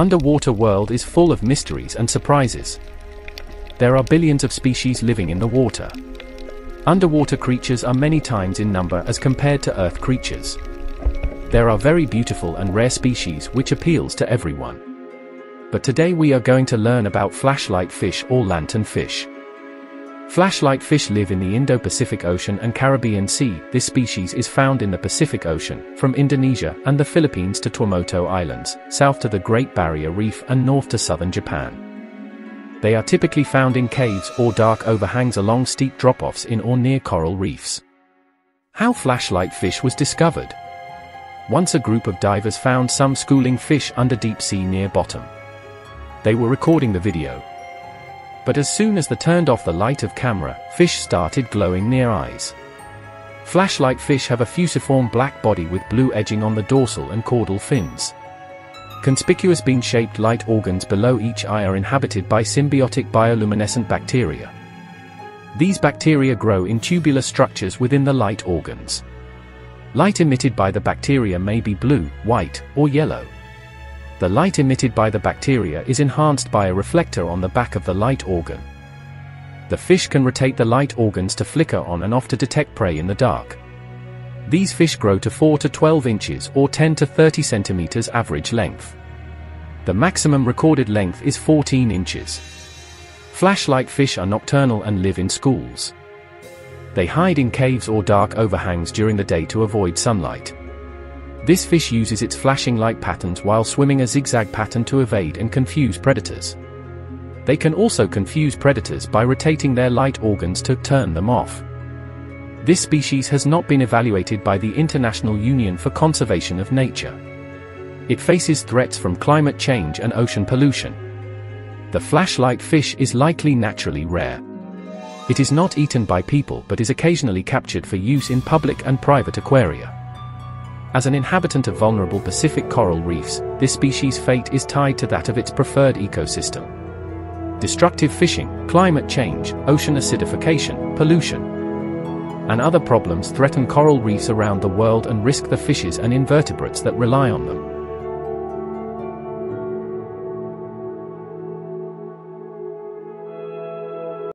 Underwater world is full of mysteries and surprises. There are billions of species living in the water. Underwater creatures are many times in number as compared to Earth creatures. There are very beautiful and rare species which appeals to everyone. But today we are going to learn about flashlight fish or lantern fish. Flashlight fish live in the Indo-Pacific Ocean and Caribbean Sea. This species is found in the Pacific Ocean, from Indonesia and the Philippines to Tuamotu Islands, south to the Great Barrier Reef and north to southern Japan. They are typically found in caves or dark overhangs along steep drop-offs in or near coral reefs. How flashlight fish was discovered? Once a group of divers found some schooling fish under deep sea near bottom. They were recording the video. But as soon as they turned off the light of camera, fish started glowing near eyes. Flashlight fish have a fusiform black body with blue edging on the dorsal and caudal fins. Conspicuous bean-shaped light organs below each eye are inhabited by symbiotic bioluminescent bacteria. These bacteria grow in tubular structures within the light organs. Light emitted by the bacteria may be blue, white, or yellow. The light emitted by the bacteria is enhanced by a reflector on the back of the light organ. The fish can rotate the light organs to flicker on and off to detect prey in the dark. These fish grow to 4 to 12 inches or 10 to 30 centimeters average length. The maximum recorded length is 14 inches. Flashlight fish are nocturnal and live in schools. They hide in caves or dark overhangs during the day to avoid sunlight. This fish uses its flashing light patterns while swimming a zigzag pattern to evade and confuse predators. They can also confuse predators by rotating their light organs to turn them off. This species has not been evaluated by the International Union for Conservation of Nature. It faces threats from climate change and ocean pollution. The flashlight fish is likely naturally rare. It is not eaten by people but is occasionally captured for use in public and private aquaria. As an inhabitant of vulnerable Pacific coral reefs, this species' fate is tied to that of its preferred ecosystem. Destructive fishing, climate change, ocean acidification, pollution, and other problems threaten coral reefs around the world and risk the fishes and invertebrates that rely on them.